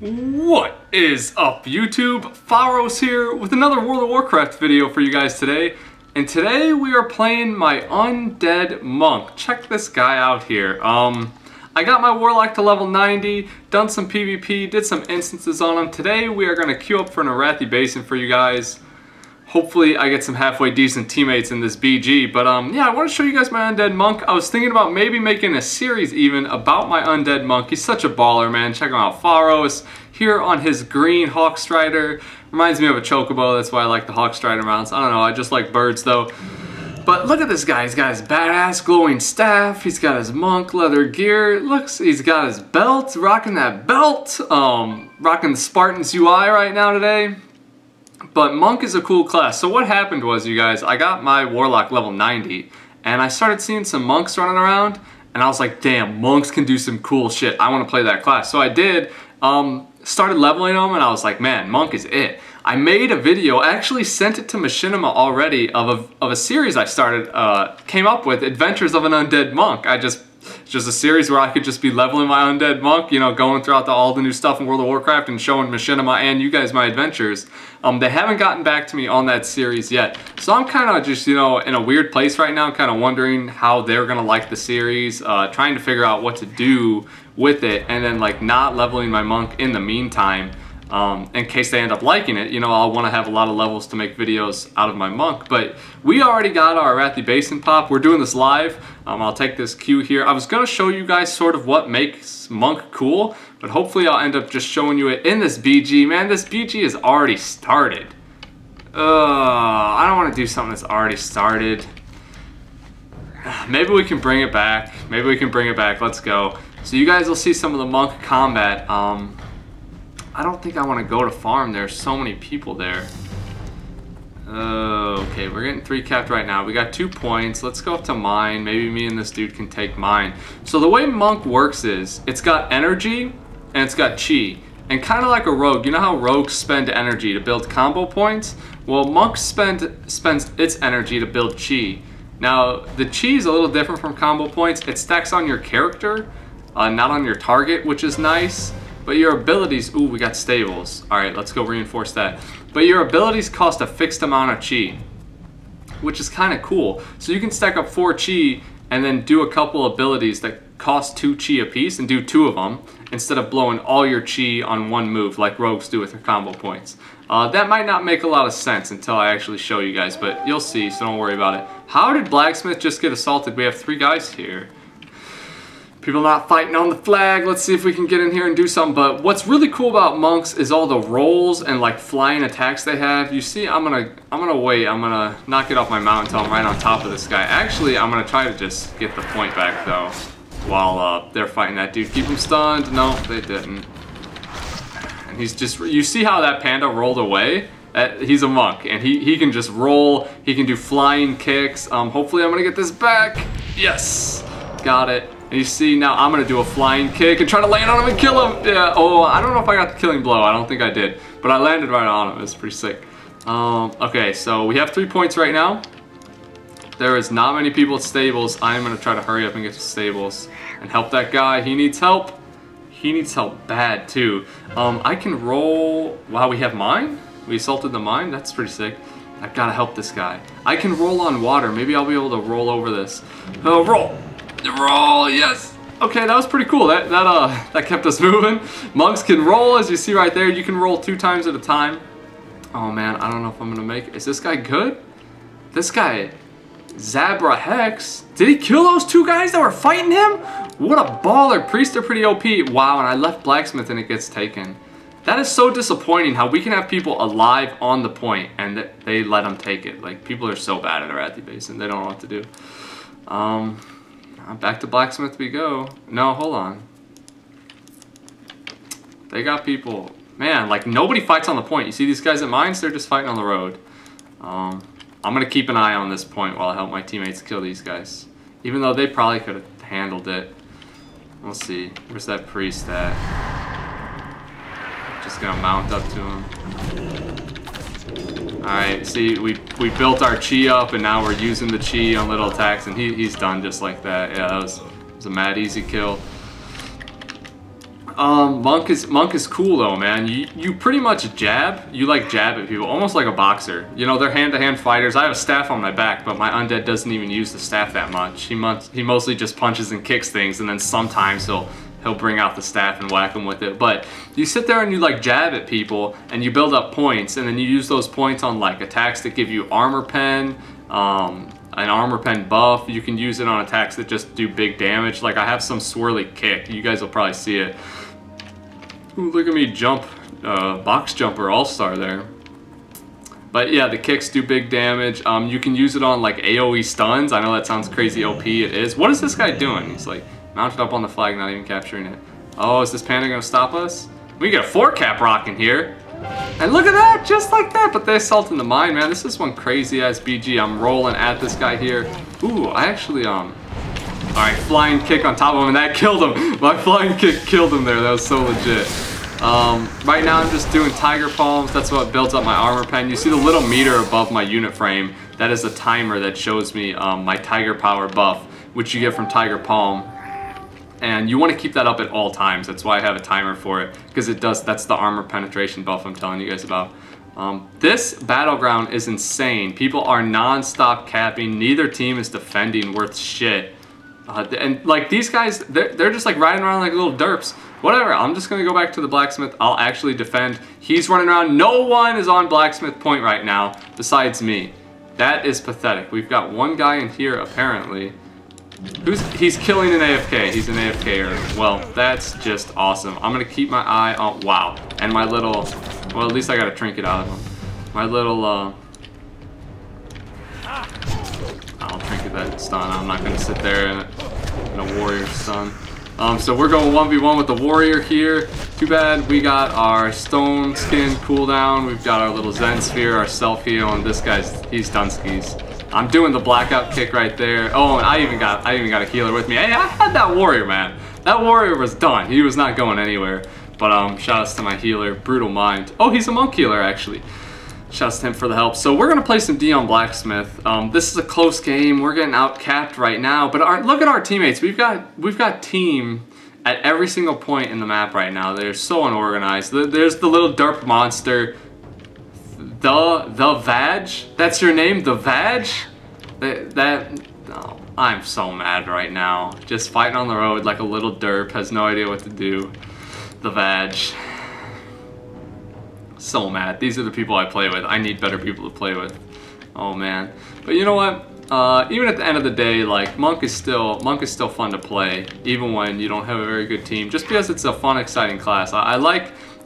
What is up, YouTube? Faros here with another World of Warcraft video for you guys today. And today we are playing my Undead Monk. Check this guy out here. I got my Warlock to level 90, done some PvP, did some instances on him. Today we are going to queue up for an Arathi Basin for you guys. Hopefully I get some halfway decent teammates in this BG. But yeah, I want to show you guys my Undead Monk. I was thinking about maybe making a series even about my Undead Monk. He's such a baller, man. Check him out. Faros here on his green Hawk Strider. Reminds me of a Chocobo. That's why I like the Hawk Strider mounts. I don't know. I just like birds, though. But look at this guy. He's got his badass glowing staff. He's got his monk leather gear. Looks, he's got his belt. Rocking that belt. Rocking the Spartans UI right now today. But Monk is a cool class. So what happened was, you guys, I got my Warlock level 90, and I started seeing some monks running around, and I was like, damn, monks can do some cool shit. I want to play that class. So I did, started leveling them, and I was like, man, Monk is it. I made a video, I actually sent it to Machinima already, of a series I started, came up with, Adventures of an Undead Monk. It's just a series where I could just be leveling my Undead Monk, you know, going throughout all the new stuff in World of Warcraft and showing Machinima and you guys my adventures. They haven't gotten back to me on that series yet. So I'm kind of just, you know, in a weird place right now, kind of wondering how they're going to like the series, trying to figure out what to do with it, and then, like, not leveling my monk in the meantime. In case they end up liking it, you know, I'll want to have a lot of levels to make videos out of my monk. But we already got our Arathi Basin pop. We're doing this live. I'll take this queue here. I was going to show you guys sort of what makes monk cool, but hopefully I'll end up just showing you it in this BG. Man, this BG is already started. I don't want to do something that's already started. Maybe we can bring it back. Maybe we can bring it back. Let's go. So you guys will see some of the monk combat. I don't think I want to go to farm. There's so many people there. Okay, we're getting 3 capped right now. We got 2 points. Let's go up to mine. Maybe me and this dude can take mine. So the way monk works is it's got energy and it's got chi. And kind of like a rogue, you know how rogues spend energy to build combo points? Well, monk spends its energy to build chi. Now, the chi is a little different from combo points. It stacks on your character, not on your target, which is nice. But your abilities, ooh, we got stables. All right, let's go reinforce that. But your abilities cost a fixed amount of chi, which is kind of cool. So you can stack up 4 chi and then do a couple abilities that cost 2 chi a piece and do 2 of them instead of blowing all your chi on one move like rogues do with their combo points. That might not make a lot of sense until I actually show you guys, but you'll see, so don't worry about it. How did Blacksmith just get assaulted? We have 3 guys here. People not fighting on the flag. Let's see if we can get in here and do something. But what's really cool about monks is all the rolls and like flying attacks they have. You see, I'm gonna wait. I'm gonna not get off my mount until I'm right on top of this guy. Actually, I'm gonna try to just get the point back though, while they're fighting that dude. Keep him stunned. No, they didn't. And he's just. You see how that panda rolled away? He's a monk, and he can just roll. He can do flying kicks. Hopefully, I'm gonna get this back. Yes, got it. And you see, now I'm going to do a flying kick and try to land on him and kill him. Yeah, oh, I don't know if I got the killing blow. I don't think I did. But I landed right on him. It's pretty sick. Okay, so we have 3 points right now. There is not many people at stables. I'm going to try to hurry up and get to stables and help that guy. He needs help. He needs help bad, too. I can roll... Wow, we have mine? We assaulted the mine? That's pretty sick. I've got to help this guy. I can roll on water. Maybe I'll be able to roll over this. Roll! Roll, yes! Okay, that was pretty cool. That kept us moving. Monks can roll, as you see right there. You can roll 2 times at a time. Oh man, I don't know if I'm gonna make it. Is this guy good? This guy, Zabra Hex. Did he kill those 2 guys that were fighting him? What a baller. Priests are pretty OP. Wow, and I left Blacksmith and it gets taken. That is so disappointing how we can have people alive on the point and they let them take it. Like, people are so bad at Arathi Basin. They don't know what to do. Back to Blacksmith we go. No, hold on. They got people. Man, like, nobody fights on the point. You see these guys at mines? They're just fighting on the road. I'm going to keep an eye on this point while I help my teammates kill these guys. Even though they probably could have handled it. We'll see. Where's that priest at? Just going to mount up to him. Alright, see, we built our chi up, and now we're using the chi on little attacks, and he's done just like that. Yeah, that was a mad easy kill. Monk is cool though, man. You pretty much jab. You like jab at people, almost like a boxer. You know, they're hand-to-hand fighters. I have a staff on my back, but my undead doesn't even use the staff that much. He mostly just punches and kicks things, and then sometimes he'll bring out the staff and whack them with it. But you sit there and you like jab at people, and you build up points, and then you use those points on like attacks that give you armor pen, an armor pen buff. You can use it on attacks that just do big damage. Like I have some swirly kick. You guys will probably see it. Ooh, look at me jump, box jumper all-star there. But yeah, the kicks do big damage. You can use it on like AoE stuns. I know that sounds crazy OP, it is. What is this guy doing? He's like mounted up on the flag, not even capturing it. Oh, is this panda gonna stop us? We get a 4-cap rocking here. And look at that, just like that, but they assaulted the mine, man. This is one crazy ass BG. I'm rolling at this guy here. Ooh, I actually, alright, flying kick on top of him, and that killed him. My flying kick killed him there, that was so legit. Right now I'm just doing tiger palms. That's what builds up my armor pen. You see the little meter above my unit frame, that is a timer that shows me my tiger power buff, which you get from tiger palm. And you want to keep that up at all times. That's why I have a timer for it, because it does. That's the armor penetration buff I'm telling you guys about. This battleground is insane. People are non-stop capping. Neither team is defending worth shit. And like these guys, they're just like riding around like little derps. Whatever, I'm just gonna go back to the blacksmith. I'll actually defend. He's running around. No one is on blacksmith point right now besides me. That is pathetic. We've got one guy in here apparently. He's killing an AFK. He's an AFKer. Well, that's just awesome. I'm gonna keep my eye on WoW and my little. Well, at least I got a trinket out of him. My little. I'll trinket that stun. I'm not gonna sit there in a warrior stun. So we're going 1v1 with the warrior here. Too bad we got our stone skin cooldown. We've got our little Zen sphere, our self heal, and this guy's he's done skis. I'm doing the blackout kick right there. Oh, and I even got a healer with me. Hey, I had that warrior, man. That warrior was done. He was not going anywhere. But shout-outs to my healer, Brutal Mind. Oh, he's a monk healer, actually. Shouts to him for the help. So we're gonna play some Dion Blacksmith. This is a close game. We're getting outcapped right now. But look at our teammates. We've got team at every single point in the map right now. They're so unorganized. There's the little derp monster. The Vaj? That's your name? The Vaj? Oh, I'm so mad right now. Just fighting on the road like a little derp, has no idea what to do. The Vaj. So mad. These are the people I play with. I need better people to play with. Oh man. But you know what? Even at the end of the day, like Monk is still fun to play, even when you don't have a very good team. Just because it's a fun, exciting class.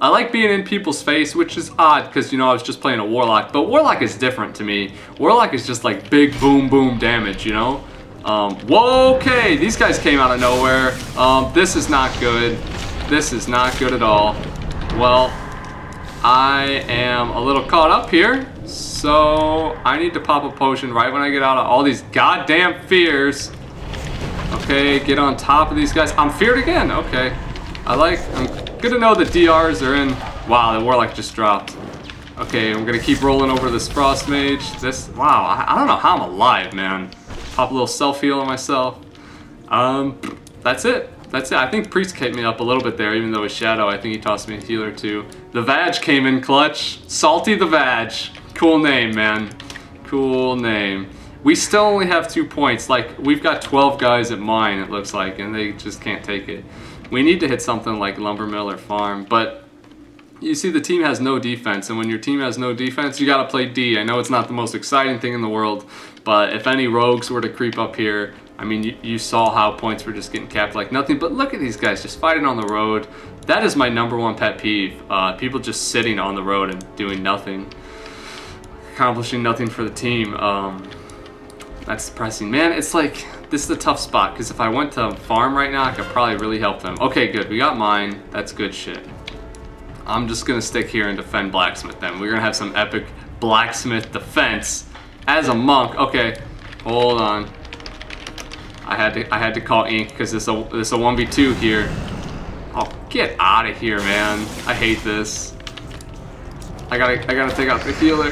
I like being in people's face, which is odd because, you know, I was just playing a Warlock, but Warlock is different to me. Warlock is just like big boom boom damage, you know? Whoa, okay, these guys came out of nowhere. This is not good. This is not good at all. Well, I am a little caught up here, so I need to pop a potion right when I get out of all these goddamn fears. Okay, get on top of these guys. I'm feared again, okay. I'm good to know the DRs are in. Wow, the Warlock just dropped. Okay, I'm gonna keep rolling over this Frost Mage. Wow, I don't know how I'm alive, man. Pop a little self-heal on myself. That's it. That's it. I think Priest kept me up a little bit there, even though his Shadow, I think he tossed me a healer too. The Vaj came in clutch. Salty the Vaj. Cool name, man. Cool name. We still only have 2 points. Like, we've got 12 guys at mine, it looks like, and they just can't take it. We need to hit something like Lumbermill or Farm, but you see the team has no defense, and when your team has no defense, you gotta play D. I know it's not the most exciting thing in the world, but if any rogues were to creep up here, I mean, you saw how points were just getting capped like nothing, but look at these guys just fighting on the road. That is my #1 pet peeve, people just sitting on the road and doing nothing, accomplishing nothing for the team. That's depressing. Man, it's like, this is a tough spot, because if I went to farm right now, I could probably really help them. Okay, good. We got mine. That's good shit. I'm just going to stick here and defend blacksmith then. We're going to have some epic blacksmith defense as a monk. Okay, hold on. I had to call ink, because this a 1v2 here. Oh, get out of here, man. I hate this. I gotta take out the healer.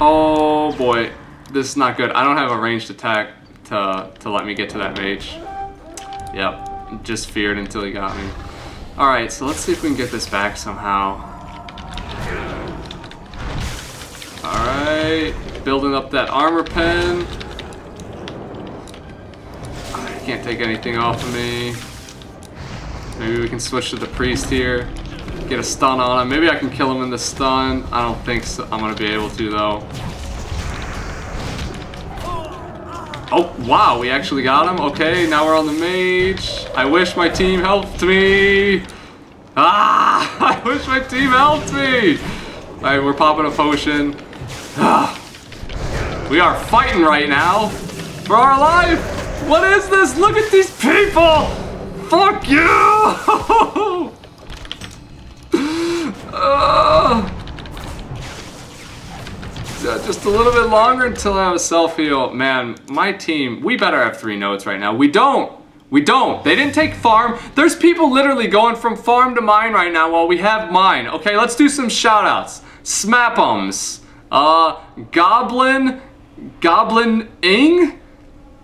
Oh, boy. This is not good. I don't have a ranged attack to let me get to that mage. Yep. just feared until he got me. Alright, so let's see if we can get this back somehow. Alright, building up that armor pen. I can't take anything off of me. Maybe we can switch to the priest here. Get a stun on him. Maybe I can kill him in the stun. I don't think so. I'm going to be able to, though. Oh, wow, we actually got him. Okay, now we're on the mage. I wish my team helped me. Ah, I wish my team helped me. All right, we're popping a potion. Ah, we are fighting right now for our life. What is this? Look at these people. Fuck you. Just a little bit longer until I have a self-heal. Man, my team, we better have 3 nodes right now. We don't. We don't. They didn't take farm. There's people literally going from farm to mine right now while we have mine. Okay, let's do some shout-outs. Smapums. Goblin-ing.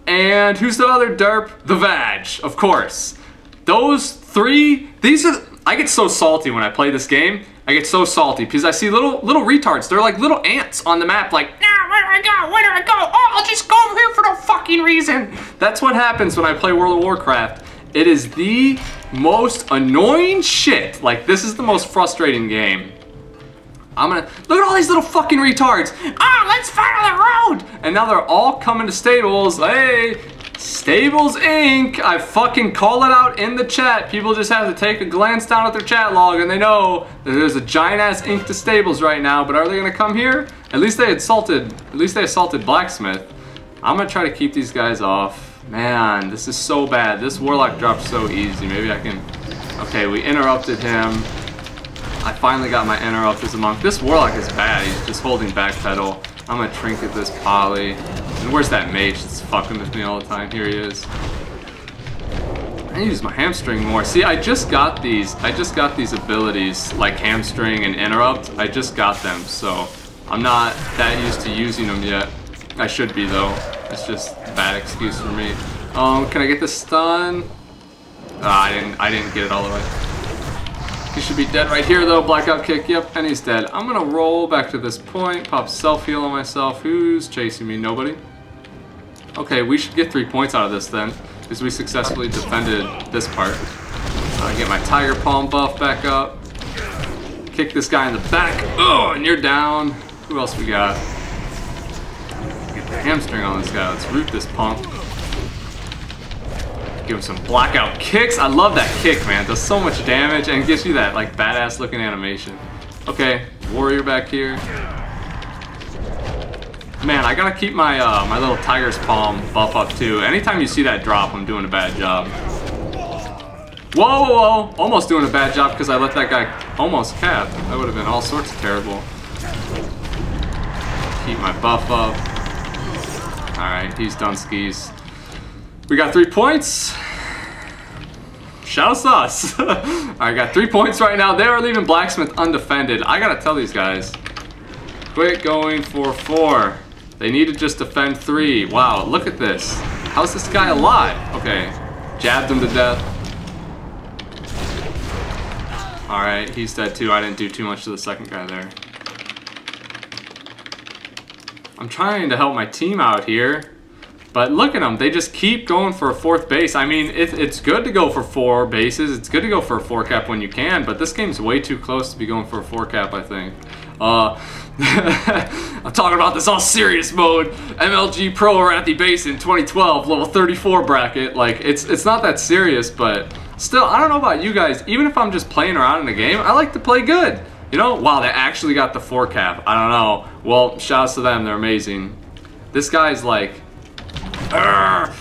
And who's the other derp? The Vaj, of course. Those three, these are... I get so salty when I play this game. I get so salty because I see little retards. They're like little ants on the map, like, nah, where do I go? Where do I go? Oh, I'll just go over here for no fucking reason. That's what happens when I play World of Warcraft. It is the most annoying shit. Like, this is the most frustrating game. I'm gonna, look at all these little fucking retards. Oh, let's follow the road. And now they're all coming to stables. Hey, Stables Inc. I fucking call it out in the chat. People just have to take a glance down at their chat log and they know that there's a giant ass Inc to Stables right now, but are they gonna come here? At least they assaulted Blacksmith. I'm gonna try to keep these guys off. Man, this is so bad. This Warlock dropped so easy. Maybe I can... Okay, we interrupted him. I finally got my interrupt as a monk. This Warlock is bad. He's just holding back pedal. I'm gonna trinket this Polly. And where's that mage that's fucking with me all the time? Here he is. I use my hamstring more. See, I just got these abilities like hamstring and interrupt. I just got them, so I'm not that used to using them yet. I should be though. It's just a bad excuse for me. Can I get this stun? Ah, I didn't get it all the way. He should be dead right here though, blackout kick, yep, and he's dead. I'm gonna roll back to this point, pop self-heal on myself. Who's chasing me? Nobody? Okay, we should get 3 points out of this then, because we successfully defended this part. I get my tiger palm buff back up. Kick this guy in the back. Oh, and you're down. Who else we got? Get the hamstring on this guy. Let's root this punk. Give him some blackout kicks. I love that kick, man. It does so much damage and gives you that like badass looking animation. Okay, warrior back here. Man, I gotta keep my my little tiger's palm buff up too. Anytime you see that drop, I'm doing a bad job. Whoa, whoa, whoa! Almost doing a bad job because I let that guy almost cap. That would have been all sorts of terrible. Keep my buff up. All right, he's done skis. We got 3 points. Shouts us. I got 3 points right now. They are leaving Blacksmith undefended. I gotta tell these guys, quit going for 4. They need to just defend 3. Wow, look at this. How's this guy alive? Okay, jabbed him to death. All right, he's dead too. I didn't do too much to the second guy there. I'm trying to help my team out here. But look at them, they just keep going for a 4th base. I mean, it's good to go for 4 bases. It's good to go for a 4-cap when you can, but this game's way too close to be going for a 4-cap, I think. I'm talking about this all serious mode. MLG Pro Arathi Basin 2012, level 34 bracket. Like, it's not that serious, but still, I don't know about you guys. Even if I'm just playing around in the game, I like to play good. You know, wow, they actually got the 4-cap. I don't know. Well, shouts to them, they're amazing. This guy's like... Gotta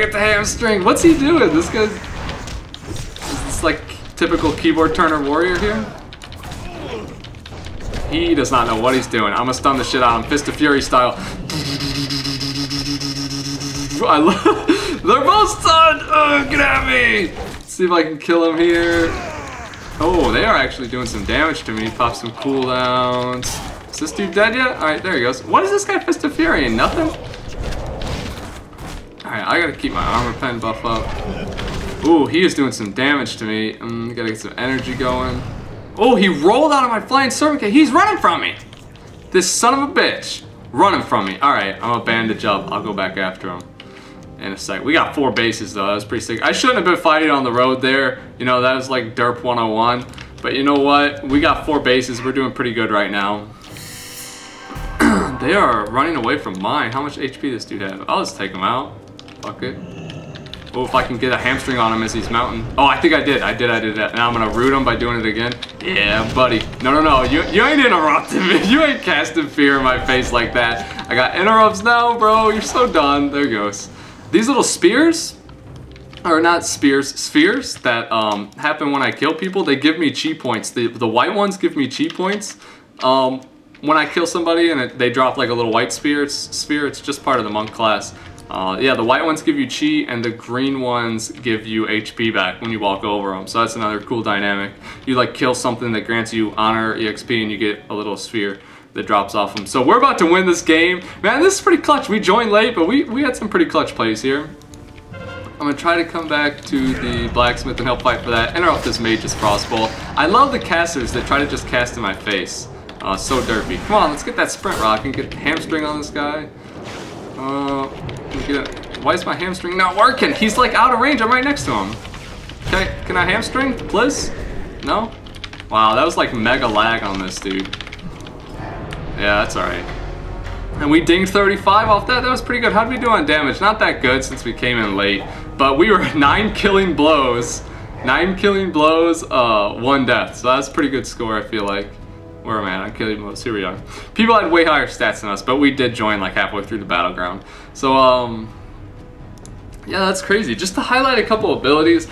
get the hamstring. What's he doing? This guy's... Is this like typical keyboard turner warrior here? He does not know what he's doing. I'm gonna stun the shit out of him. Fist of Fury style. I love... They're both stunned! Oh, get at me! Let's see if I can kill him here. Oh, they are actually doing some damage to me. Pop some cooldowns. Is this dude dead yet? Alright, there he goes. What is this guy Fist of Fury? Nothing? Alright, I gotta keep my armor pen buff up. Ooh, he is doing some damage to me. Gotta get some energy going. Oh, he rolled out of my flying serpent. He's running from me. This son of a bitch. Running from me. Alright, I'm gonna bandage up. I'll go back after him in a sec. We got 4 bases though. That was pretty sick. I shouldn't have been fighting on the road there. You know, that was like derp 101. But you know what? We got 4 bases. We're doing pretty good right now. They are running away from mine. How much HP does this dude have? I'll just take him out. Fuck it. Oh, if I can get a hamstring on him as he's mounting. Oh, I think I did. I did that. Now I'm gonna root him by doing it again. Yeah, buddy. No, no, no. You ain't interrupting me. You ain't casting fear in my face like that. I got interrupts now, bro. You're so done. There goes. These little spears, or not spears, spheres that happen when I kill people. They give me chi points. The white ones give me chi points. When I kill somebody and they drop like a little white spear, it's just part of the monk class. Yeah, the white ones give you chi, and the green ones give you HP back when you walk over them. So that's another cool dynamic. You like kill something that grants you honor EXP, and you get a little sphere that drops off them. So we're about to win this game. Man, this is pretty clutch. We joined late, but we had some pretty clutch plays here. I'm going to try to come back to the blacksmith and help fight for that. Interrupt this mage's crossbow. I love the casters that try to just cast in my face. So derpy. Come on, let's get that sprint rock and get hamstring on this guy. Why is my hamstring not working? He's like out of range. I'm right next to him. Can I hamstring, please? No? Wow, that was like mega lag on this dude. Yeah, that's alright. And we dinged 35 off that. That was pretty good. How'd we do on damage? Not that good since we came in late. But we were 9 killing blows. 9 killing blows, 1 death. So that's a pretty good score, I feel like. Where am I at? I'm killing most. Here we are. People had way higher stats than us, but we did join like halfway through the battleground. So, yeah, that's crazy. Just to highlight a couple abilities,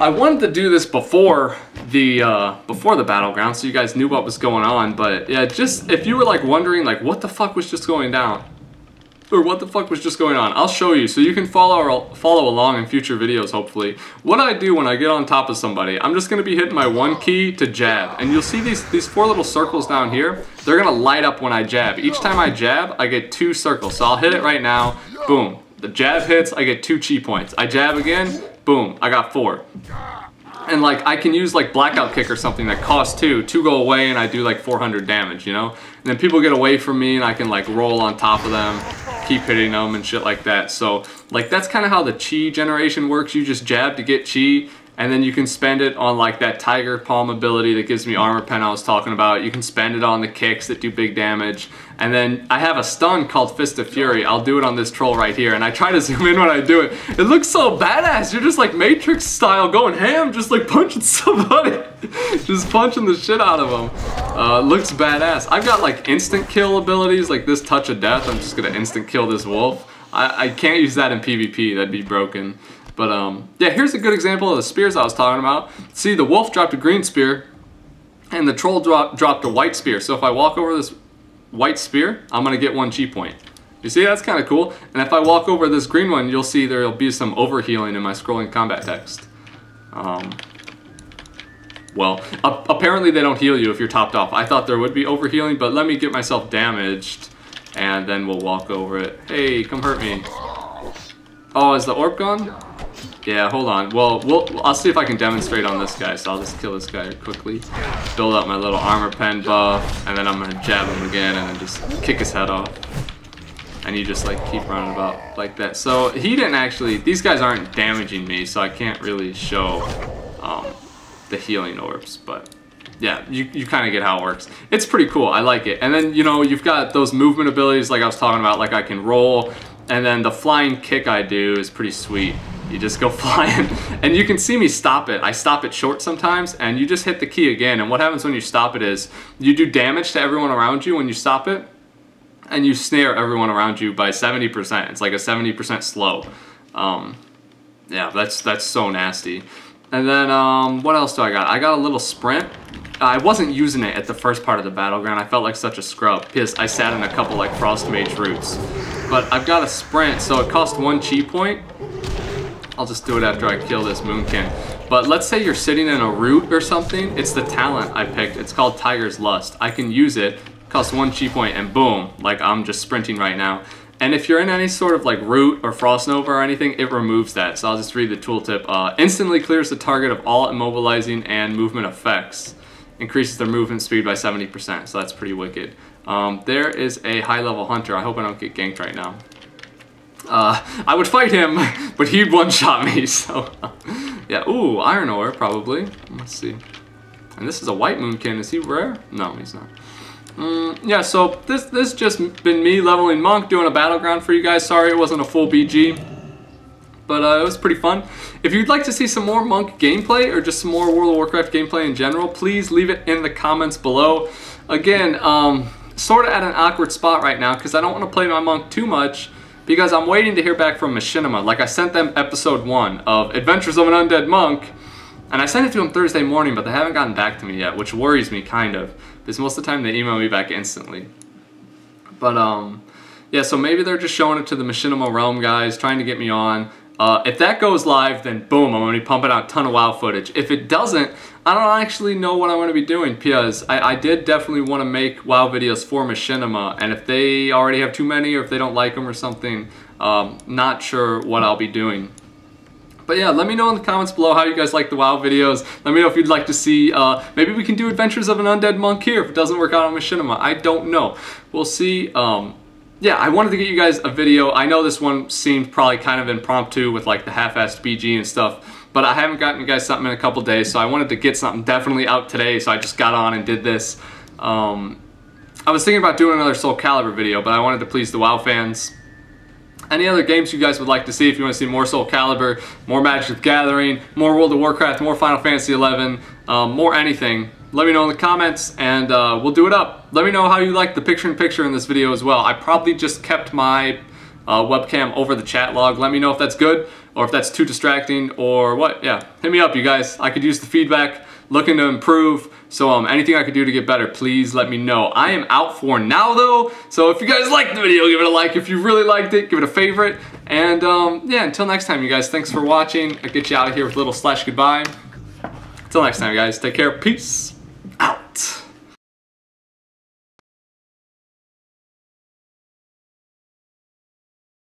I wanted to do this before the battleground, so you guys knew what was going on. But yeah, just if you were like wondering like what the fuck was just going down, or what the fuck was just going on, I'll show you so you can follow along in future videos, hopefully. What I do when I get on top of somebody, I'm just gonna be hitting my 1 key to jab, and you'll see these 4 little circles down here, they're gonna light up when I jab. Each time I jab, I get 2 circles, so I'll hit it right now, boom. The jab hits, I get 2 chi points. I jab again, boom, I got 4. And like, I can use like Blackout Kick or something that costs 2 go away and I do like 400 damage, you know? And then people get away from me and I can like roll on top of them, keep hitting them and shit like that. So like, that's kind of how the chi generation works. You just jab to get chi, and then you can spend it on like that Tiger Palm ability that gives me Armor Pen I was talking about. You can spend it on the kicks that do big damage. And then I have a stun called Fist of Fury. I'll do it on this troll right here. And I try to zoom in when I do it. It looks so badass. You're just like Matrix style going ham, just like punching somebody. Just punching the shit out of them. Looks badass. I've got like instant kill abilities like this Touch of Death. I'm just gonna instant kill this wolf. I can't use that in PvP. That'd be broken. But, yeah, here's a good example of the spears I was talking about. See, the wolf dropped a green spear, and the troll dropped a white spear. So if I walk over this white spear, I'm going to get 1 chi point. You see, that's kind of cool. And if I walk over this green one, you'll see there'll be some overhealing in my scrolling combat text. Well, apparently they don't heal you if you're topped off. I thought there would be overhealing, but let me get myself damaged, and then we'll walk over it. Hey, come hurt me. Oh, is the orb gone? Yeah, hold on. Well, I'll see if I can demonstrate on this guy, so I'll just kill this guy quickly. Build up my little Armor Pen buff, and then I'm gonna jab him again and then just kick his head off. And you just like keep running about like that. So he didn't actually, these guys aren't damaging me, so I can't really show the healing orbs, but yeah, you kind of get how it works. It's pretty cool, I like it. And then, you know, you've got those movement abilities like I was talking about, like I can roll, and then the flying kick I do is pretty sweet. You just go flying, and you can see me stop it. I stop it short sometimes, and you just hit the key again. And what happens when you stop it is, you do damage to everyone around you when you stop it, and you snare everyone around you by 70%. It's like a 70% slow. Yeah, that's so nasty. And then, what else do I got? I got a little sprint. I wasn't using it at the first part of the battleground. I felt like such a scrub because I sat in a couple like Frost Mage roots. But I've got a sprint, so it costs 1 chi point. I'll just do it after I kill this Moonkin. But let's say you're sitting in a root or something. It's the talent I picked. It's called Tiger's Lust. I can use it. Costs 1 chi point, and boom, like I'm just sprinting right now. And if you're in any sort of like root or Frostnova or anything, it removes that. So I'll just read the tooltip. Instantly clears the target of all immobilizing and movement effects. Increases their movement speed by 70%. So that's pretty wicked. There is a high level hunter. I hope I don't get ganked right now. I would fight him, but he'd one-shot me. So yeah, ooh, iron ore probably. Let's see. And this is a white moonkin. Is he rare? No, he's not. Yeah, so this just been me leveling Monk, doing a battleground for you guys. Sorry it wasn't a full BG, but it was pretty fun. If you'd like to see some more Monk gameplay or just some more World of Warcraft gameplay in general, please leave it in the comments below. Again, sort of at an awkward spot right now because I don't want to play my Monk too much because I'm waiting to hear back from Machinima. Like, I sent them episode 1 of Adventures of an Undead Monk, and I sent it to them Thursday morning, but they haven't gotten back to me yet, which worries me, kind of. Because most of the time they email me back instantly. But, yeah, so maybe they're just showing it to the Machinima Realm guys, trying to get me on. If that goes live, then boom, I'm going to be pumping out a ton of WoW footage. If it doesn't, I don't actually know what I'm going to be doing, because I did definitely want to make WoW videos for Machinima, and if they already have too many or if they don't like them or something, not sure what I'll be doing. But yeah, let me know in the comments below how you guys like the WoW videos. Let me know if you'd like to see, maybe we can do Adventures of an Undead Monk here if it doesn't work out on Machinima. I don't know. We'll see. Yeah, I wanted to get you guys a video. I know this one seemed probably kind of impromptu with like the half-assed BG and stuff, but I haven't gotten you guys something in a couple days, so I wanted to get something definitely out today, so I just got on and did this. I was thinking about doing another Soul Calibur video, but I wanted to please the WoW fans. Any other games you guys would like to see, if you want to see more Soul Calibur, more Magic the Gathering, more World of Warcraft, more Final Fantasy XI, more anything, let me know in the comments, and we'll do it up. Let me know how you like the picture-in-picture in this video as well. I probably just kept my webcam over the chat log. Let me know if that's good, or if that's too distracting, or what. Yeah, hit me up, you guys. I could use the feedback, looking to improve, so anything I could do to get better, please let me know. I am out for now, though, so if you guys liked the video, give it a like. If you really liked it, give it a favorite, and yeah, until next time, you guys, thanks for watching. I'll get you out of here with a little / goodbye. Until next time, guys, take care, peace.